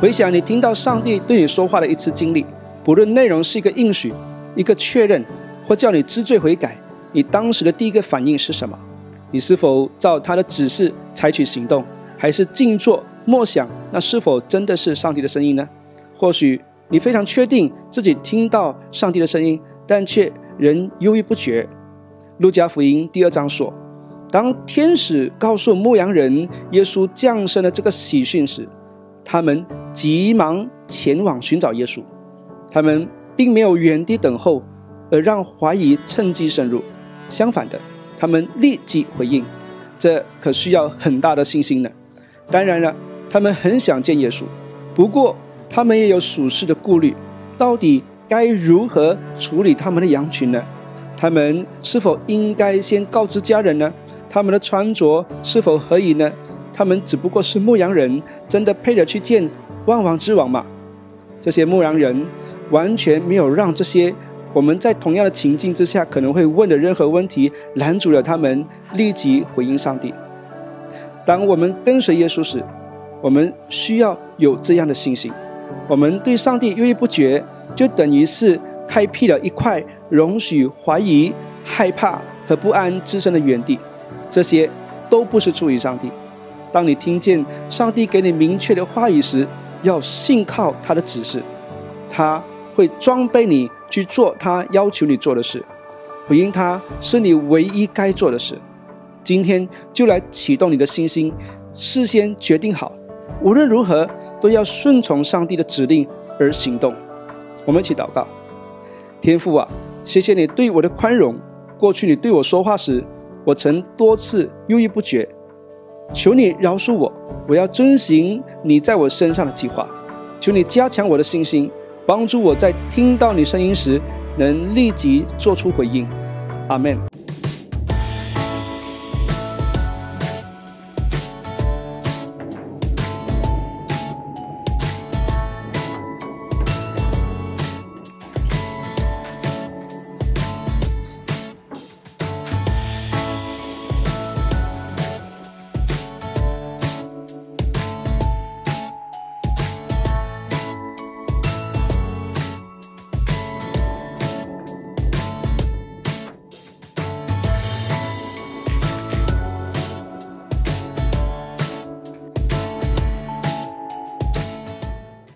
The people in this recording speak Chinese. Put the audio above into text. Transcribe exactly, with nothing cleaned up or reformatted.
回想你听到上帝对你说话的一次经历，不论内容是一个应许、一个确认，或叫你知罪悔改，你当时的第一个反应是什么？你是否照他的指示采取行动，还是静坐默想那是否真的是上帝的声音呢？或许你非常确定自己听到上帝的声音，但却仍犹豫不决。路加福音第二章说，当天使告诉牧羊人耶稣降生的这个喜讯时，他们急忙前往寻找耶稣。他们并没有原地等候，而让怀疑趁机深入。相反的，他们立即回应，这可需要很大的信心呢。当然了，他们很想见耶稣，不过他们也有属世的顾虑，到底该如何处理他们的羊群呢？他们是否应该先告知家人呢？他们的穿着是否合宜呢？他们只不过是牧羊人，真的配得去见万王之王吗？这些牧羊人完全没有让这些我们在同样的情境之下可能会问的任何问题拦阻了他们立即回应上帝。当我们跟随耶稣时，我们需要有这样的信心。我们对上帝犹豫不决，就等于是开辟了一块容许怀疑、害怕和不安滋生的原地，这些都不是出于上帝。当你听见上帝给你明确的话语时，要信靠他的指示，他会装备你去做他要求你做的事，回应他是你唯一该做的事。今天就来启动你的信心，事先决定好，无论如何都要顺从上帝的指令而行动。我们一起祷告。天父啊，谢谢你对我的宽容。过去你对我说话时，我曾多次犹豫不决，求你饶恕我，我要遵行你在我身上的计划。求你加强我的信心，帮助我在听到你声音时能立即做出回应。阿们。